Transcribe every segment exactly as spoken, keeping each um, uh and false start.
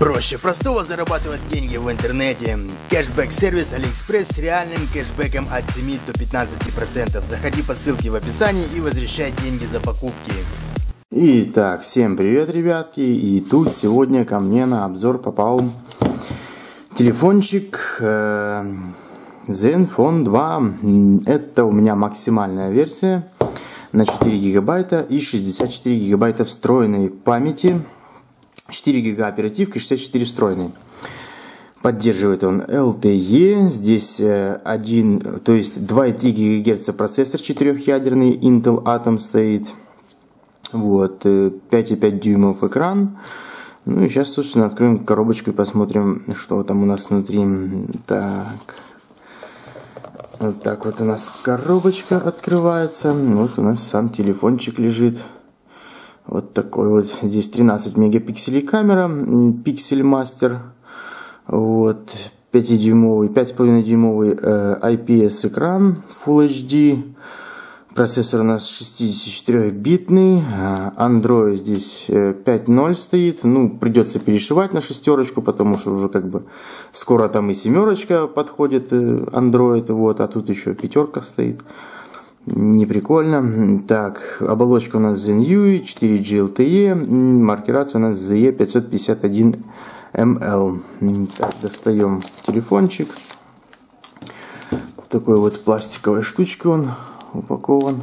Проще простого зарабатывать деньги в интернете. Кэшбэк-сервис AliExpress с реальным кэшбэком от семи до пятнадцати процентов. Заходи по ссылке в описании и возвращай деньги за покупки. Итак, всем привет, ребятки. И тут сегодня ко мне на обзор попал телефончик э, ZenFone два. Это у меня максимальная версия на четыре гигабайта и шестьдесят четыре гигабайта встроенной памяти. четыре гига оперативки, шестьдесят четыре встроенной. Поддерживает он эл тэ е. Здесь один, то есть два и три гигагерца процессор четырехъядерный, Intel Atom стоит. Вот, пять и пять дюймов экран. Ну и сейчас, собственно, откроем коробочку и посмотрим, что там у нас внутри. Так. Вот так вот у нас коробочка открывается. Вот у нас сам телефончик лежит. Вот такой вот. Здесь тринадцать мегапикселей камера. Пиксель мастер. Вот. пятидюймовый, пять и пять дюймовый э, ай пи эс экран. фулл эйч ди. Процессор у нас шестидесятичетырёхбитный. Android здесь пять ноль стоит. Ну, придется перешивать на шестерочку, потому что уже как бы скоро там и семерочка подходит Android. Вот, а тут еще пятерка стоит. Не прикольно. Так, оболочка у нас ZenUI, четыре джи эл тэ е, маркерация у нас зэ е пятьсот пятьдесят один эм эл. Так, достаем телефончик. Такой вот пластиковой штучкой он упакован.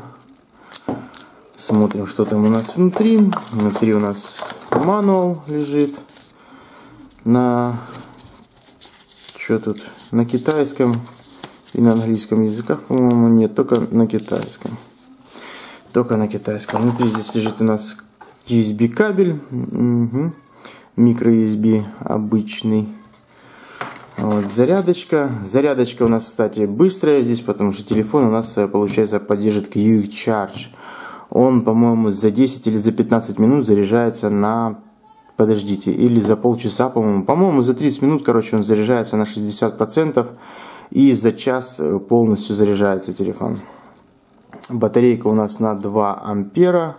Смотрим, что там у нас внутри. Внутри у нас мануал лежит. На... Что тут? На китайском. И на английском языках, по-моему, нет, только на китайском. Только на китайском. Внутри здесь лежит у нас ю эс би кабель. Угу. Микро ю эс би обычный. Вот, зарядочка. Зарядочка у нас, кстати, быстрая здесь, потому что телефон у нас, получается, поддержит кью чардж. Он, по-моему, за десять или за пятнадцать минут заряжается на... Подождите, или за полчаса, по-моему. По-моему, за тридцать минут, короче, он заряжается на шестьдесят процентов. И за час полностью заряжается телефон. Батарейка у нас на два ампера.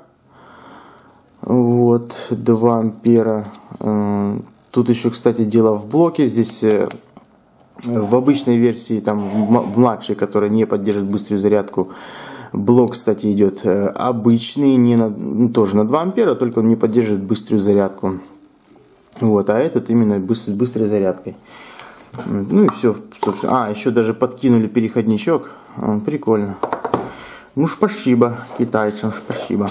Вот, два ампера. Тут еще, кстати, дело в блоке. Здесь в обычной версии, там, в младшей, которая не поддерживает быструю зарядку, блок, кстати, идет обычный, не на, тоже на два ампера, только он не поддерживает быструю зарядку. Вот, а этот именно с быстрой зарядкой. Ну и все, собственно. А, еще даже подкинули переходничок. Прикольно. Ну, спасибо китайцам, спасибо.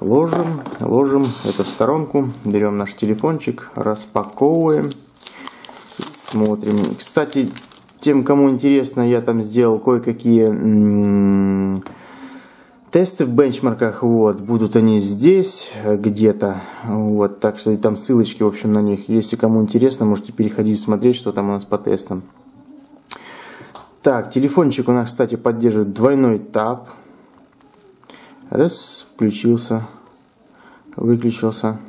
Ложим, ложим это в сторонку. Берем наш телефончик, распаковываем. И смотрим. Кстати, тем, кому интересно, я там сделал кое-какие тесты в бенчмарках. Вот, будут они здесь где-то. Вот, так что и там ссылочки, в общем, на них. Если кому интересно, можете переходить и смотреть, что там у нас по тестам. Так, телефончик у нас, кстати, поддерживает двойной тап. Раз, включился, выключился.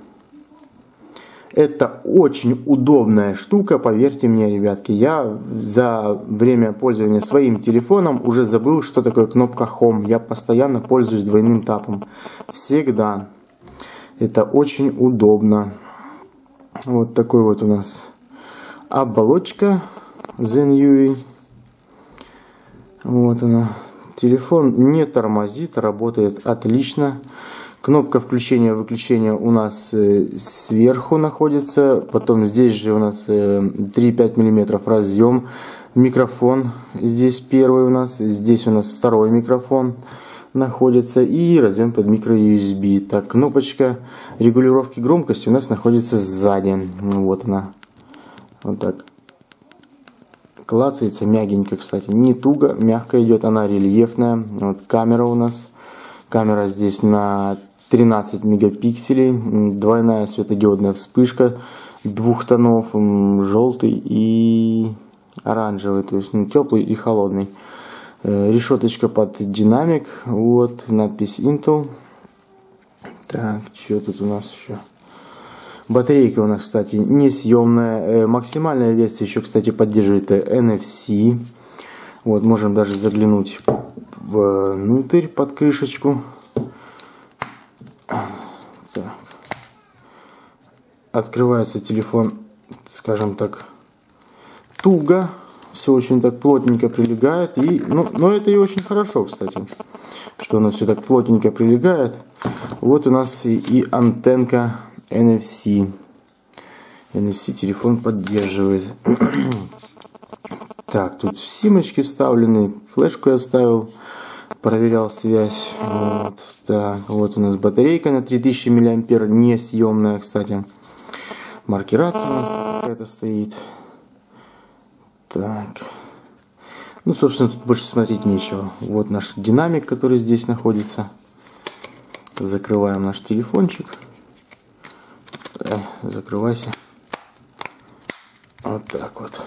Это очень удобная штука, поверьте мне, ребятки. Я за время пользования своим телефоном уже забыл, что такое кнопка хоум. Я постоянно пользуюсь двойным тапом. Всегда. Это очень удобно. Вот такой вот у нас оболочка ZenUI. Вот она. Телефон не тормозит, работает отлично. Кнопка включения-выключения у нас сверху находится. Потом здесь же у нас три и пять миллиметров разъем. Микрофон здесь первый у нас. Здесь у нас второй микрофон находится. И разъем под микро ю эс би. Так, кнопочка регулировки громкости у нас находится сзади. Вот она. Вот так. Клацается мягенько, кстати. Не туго, мягко идет. Она рельефная. Вот камера у нас. Камера здесь на... тринадцать мегапикселей, двойная светодиодная вспышка двух тонов, желтый и оранжевый, то есть ну, теплый и холодный. Решеточка под динамик, вот, надпись Intel. Так, что тут у нас еще? Батарейка у нас, кстати, несъемная. Максимальная версия еще, кстати, поддерживает эн эф си. Вот, можем даже заглянуть внутрь под крышечку. Так. открывается телефон, скажем так, туго, все очень так плотненько прилегает, и, ну, но это и очень хорошо, кстати, что оно все так плотненько прилегает. Вот у нас и, и антенка эн эф си, эн эф си телефон поддерживает. Так, тут симочки вставлены, флешку я вставил, проверял связь. Вот, так, вот у нас батарейка на три тысячи миллиампер, несъемная, кстати. Маркерация у нас какая-то стоит. Так, ну, собственно, тут больше смотреть нечего. Вот наш динамик, который здесь находится. Закрываем наш телефончик. Э, закрывайся. Вот так вот.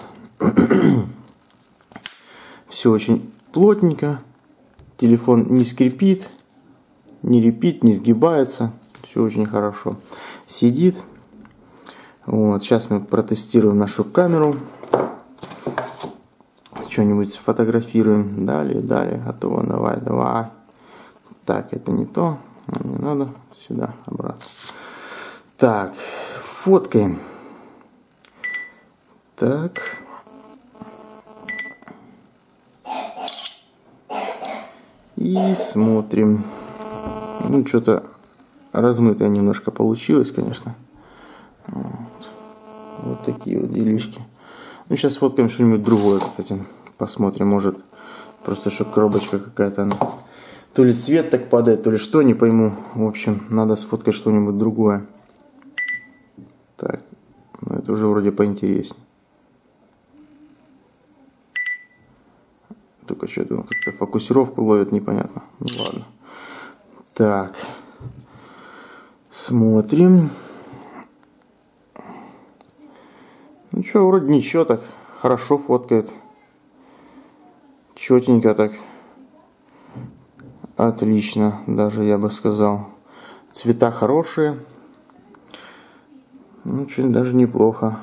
Все очень плотненько. Телефон не скрипит, не репит, не сгибается. Все очень хорошо сидит. Вот, сейчас мы протестируем нашу камеру. Что-нибудь сфотографируем. Далее, далее. Готово. Давай, давай. Так, это не то. Не надо. Сюда, обратно. Так, фоткаем. Так. И смотрим. Ну, что-то размытое немножко получилось, конечно. Вот, вот такие вот делишки. Ну, сейчас сфоткаем что-нибудь другое, кстати. Посмотрим, может, просто что коробочка какая-то, она то ли свет так падает, то ли что, не пойму. В общем, надо сфоткать что-нибудь другое. Так, ну это уже вроде поинтереснее. Только что-то он как-то фокусировку ловит, непонятно. Ну ладно. Так, смотрим. Ну что, вроде ничего так, хорошо фоткает. Четенько так. Отлично, даже я бы сказал. Цвета хорошие. Ну, что-нибудь даже неплохо.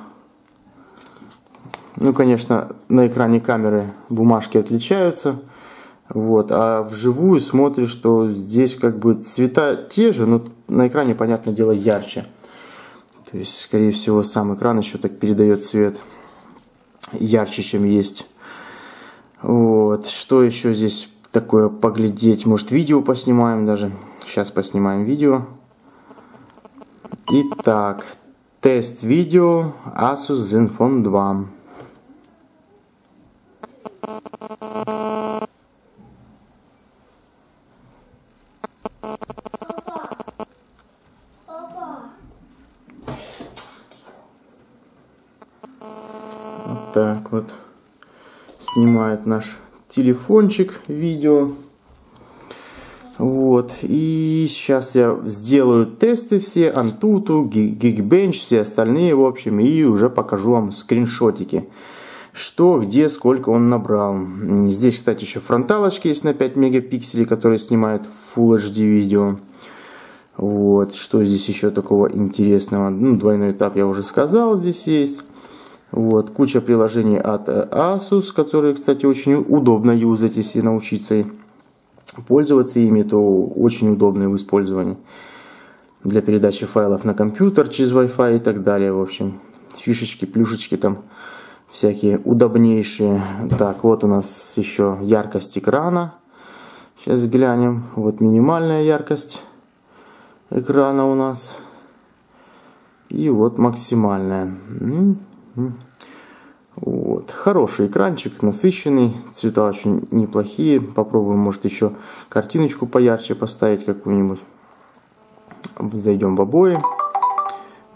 Ну, конечно, на экране камеры бумажки отличаются. Вот, а вживую смотришь, что здесь как бы цвета те же, но на экране, понятное дело, ярче. То есть, скорее всего, сам экран еще так передает цвет ярче, чем есть. Вот, что еще здесь такое поглядеть? Может, видео поснимаем даже? Сейчас поснимаем видео. Итак, тест видео Asus ZenFone два. Вот так вот снимает наш телефончик видео. Вот, и сейчас я сделаю тесты все, AnTuTu, Geekbench, все остальные, в общем, и уже покажу вам скриншотики. Что, где, сколько он набрал. Здесь, кстати, еще фронталочки есть на пять мегапикселей, которые снимают Full эйч ди видео. Вот, что здесь еще такого интересного. Ну, двойной этап я уже сказал, здесь есть. Вот, куча приложений от Asus, которые, кстати, очень удобно юзать, если научиться пользоваться ими, то очень удобные в использовании. Для передачи файлов на компьютер через Wi-Fi и так далее, в общем. Фишечки, плюшечки там всякие удобнейшие. Так, вот у нас еще яркость экрана. Сейчас глянем. Вот минимальная яркость экрана у нас. И вот максимальная. Вот. Хороший экранчик, насыщенный, цвета очень неплохие. Попробуем, может, еще картиночку поярче поставить какую-нибудь. Зайдем в обои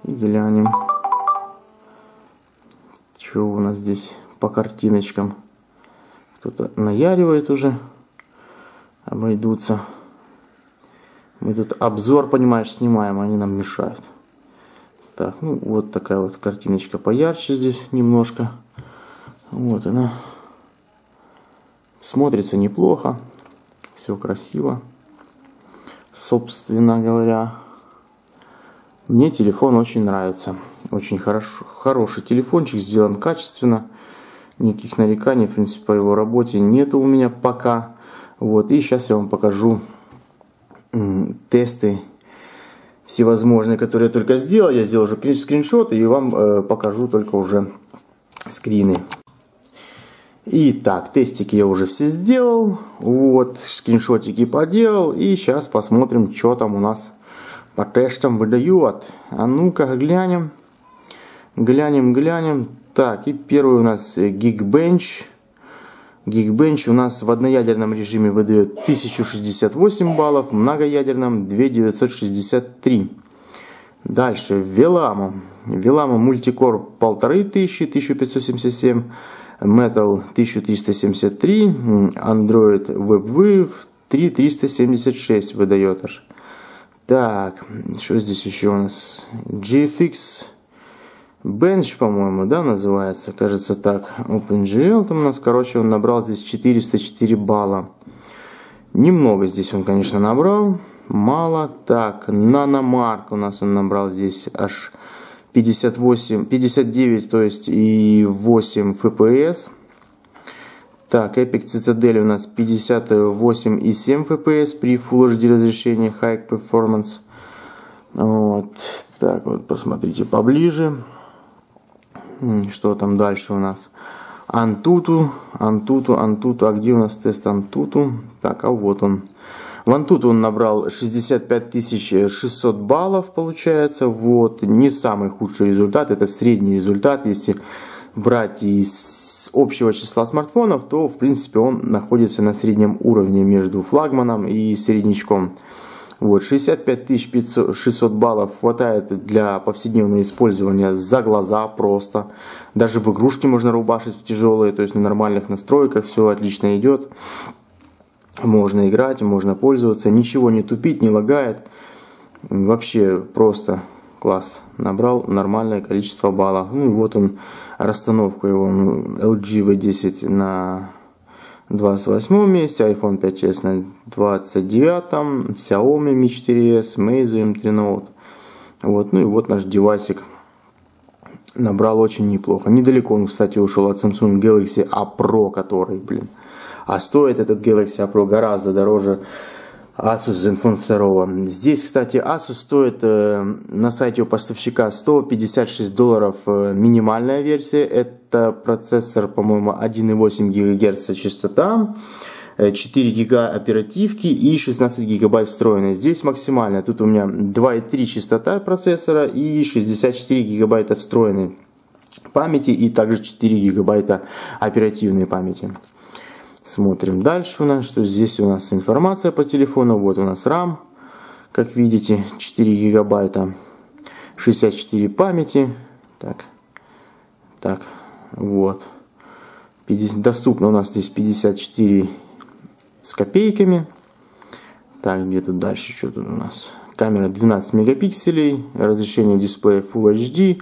и глянем, что у нас здесь по картиночкам. Кто-то наяривает уже. Обойдутся. Мы тут обзор, понимаешь, снимаем, они нам мешают. Так, ну вот такая вот картиночка поярче здесь немножко. Вот она. Смотрится неплохо. Все красиво. Собственно говоря, мне телефон очень нравится. Очень хорошо, хороший телефончик, сделан качественно. Никаких нареканий, в принципе, по его работе нету у меня пока. Вот, и сейчас я вам покажу тесты всевозможные, которые я только сделал. Я сделал уже скриншот и вам э, покажу только уже скрины. Итак, тестики я уже все сделал, вот, скриншотики поделал, и сейчас посмотрим, что там у нас по тестам выдает. А ну-ка, глянем, глянем, глянем. Так, и первый у нас Geekbench. Geekbench у нас в одноядерном режиме выдает тысячу шестьдесят восемь баллов, в многоядерном две тысячи девятьсот шестьдесят три. Дальше, Velama. Velama Multicore полторы тысячи, тысяча пятьсот семьдесят семь. Metal тысяча триста семьдесят три, Android WebWave три тысячи триста семьдесят шесть выдает аж. Так, что здесь еще у нас? джи эф экс Bench, по-моему, да, называется? Кажется так. OpenGL там у нас, короче, он набрал здесь четыреста четыре балла. Немного здесь он, конечно, набрал. Мало. Так, Nanomark у нас он набрал здесь аж пятьдесят восемь, пятьдесят девять, то есть и восемь эф пи эс. Так, Epic Citadel у нас пятьдесят восемь и семь эф пи эс при Full эйч ди разрешении High Performance. Вот. Так, вот посмотрите поближе. Что там дальше у нас? AnTuTu, AnTuTu, AnTuTu. А где у нас тест AnTuTu? Так, а вот он. В AnTuTu он набрал шестьдесят пять тысяч шестьсот баллов, получается. Вот, не самый худший результат, это средний результат. Если брать из общего числа смартфонов, то, в принципе, он находится на среднем уровне между флагманом и среднячком. Вот, шестьдесят пять тысяч шестьсот баллов хватает для повседневного использования за глаза просто. Даже в игрушки можно рубашить в тяжелые, то есть на нормальных настройках все отлично идет. Можно играть, можно пользоваться, ничего не тупит, не лагает. Вообще просто класс. Набрал нормальное количество баллов. Ну и вот он, расстановка его. эл джи ви десять на двадцать восьмом месте, iPhone пять эс на двадцать девятом, Xiaomi Mi четыре эс, Meizu эм три Note. Вот. Ну и вот наш девайсик набрал очень неплохо. Недалеко он, кстати, ушел от Samsung Galaxy A Pro, который, блин. А стоит этот Galaxy A Pro гораздо дороже Asus ZenFone два. Здесь, кстати, Asus стоит э, на сайте у поставщика сто пятьдесят шесть долларов э, минимальная версия. Это процессор, по-моему, один и восемь ГГц частота, четыре гига оперативки и шестнадцать гигабайт встроенной. Здесь максимально. Тут у меня два и три частота процессора и шестьдесят четыре гигабайта встроенной памяти и также четыре гигабайта оперативной памяти. Смотрим дальше у нас, что здесь у нас информация по телефону. Вот у нас RAM, как видите, четыре гигабайта, шестьдесят четыре памяти. Так, так, вот. пятьдесят, доступно у нас здесь пятьдесят четыре с копейками. Так, где тут дальше, что тут у нас? Камера двенадцать мегапикселей, разрешение дисплея Full эйч ди.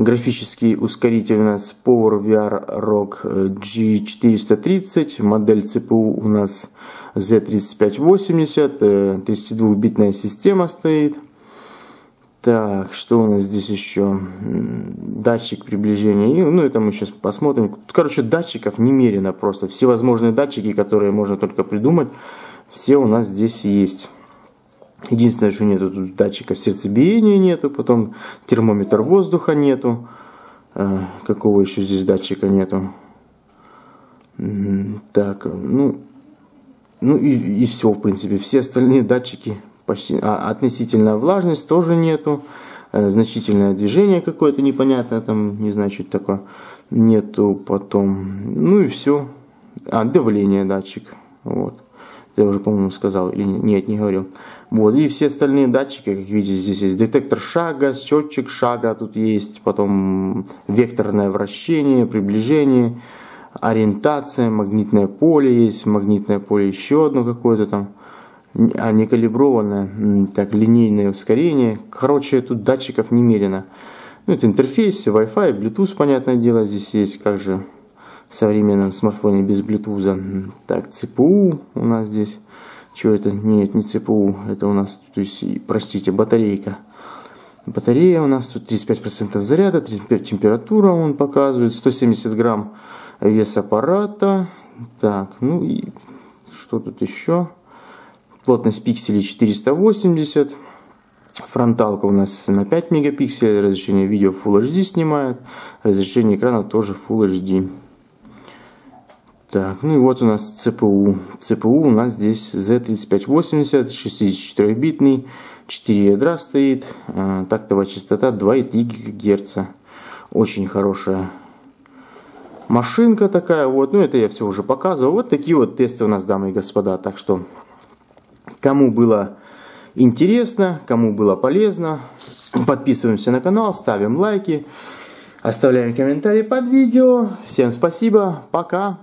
Графический ускоритель у нас PowerVR рог джи четыреста тридцать, модель си пи ю у нас зет тридцать пять восемьдесят, тридцатидвухбитная система стоит. Так, что у нас здесь еще? Датчик приближения, ну это мы сейчас посмотрим. Короче, датчиков немерено просто, всевозможные датчики, которые можно только придумать, все у нас здесь есть. Единственное, что нету тут датчика сердцебиения, нету, потом термометр воздуха нету. Э, какого еще здесь датчика нету? Так, ну, ну и, и все, в принципе. Все остальные датчики почти... А, относительная влажность тоже нету. Э, значительное движение какое-то непонятное, там, не знаю, что это такое. Нету потом... Ну и все. А, давление датчик. Вот. Я уже, по-моему, сказал, или нет, не говорил. Вот, и все остальные датчики, как видите, здесь есть детектор шага, счетчик шага, тут есть потом векторное вращение, приближение, ориентация, магнитное поле есть, магнитное поле еще одно какое-то там, а не калиброванное, так, линейное ускорение. Короче, тут датчиков немерено. Ну, это интерфейс, Wi-Fi, Bluetooth, понятное дело, здесь есть, как же... В современном смартфоне без Bluetooth. Так, си пи ю у нас здесь. Что это? Нет, не си пи ю. Это у нас, то есть, простите, батарейка. Батарея у нас тут тридцать пять процентов заряда. Температура он показывает. сто семьдесят грамм вес аппарата. Так, ну и что тут еще? Плотность пикселей четыреста восемьдесят. Фронталка у нас на пять мегапикселей, разрешение видео Full эйч ди снимает, разрешение экрана тоже Full эйч ди. Так, ну и вот у нас цэ пэ у. цэ пэ у у нас здесь зет тридцать пять восемьдесят, шестьдесят четыре битный, четыре ядра стоит, тактовая частота два и три гигагерца. Очень хорошая машинка такая вот, ну это я все уже показывал. Вот такие вот тесты у нас, дамы и господа. Так что, кому было интересно, кому было полезно, подписываемся на канал, ставим лайки, оставляем комментарии под видео. Всем спасибо, пока!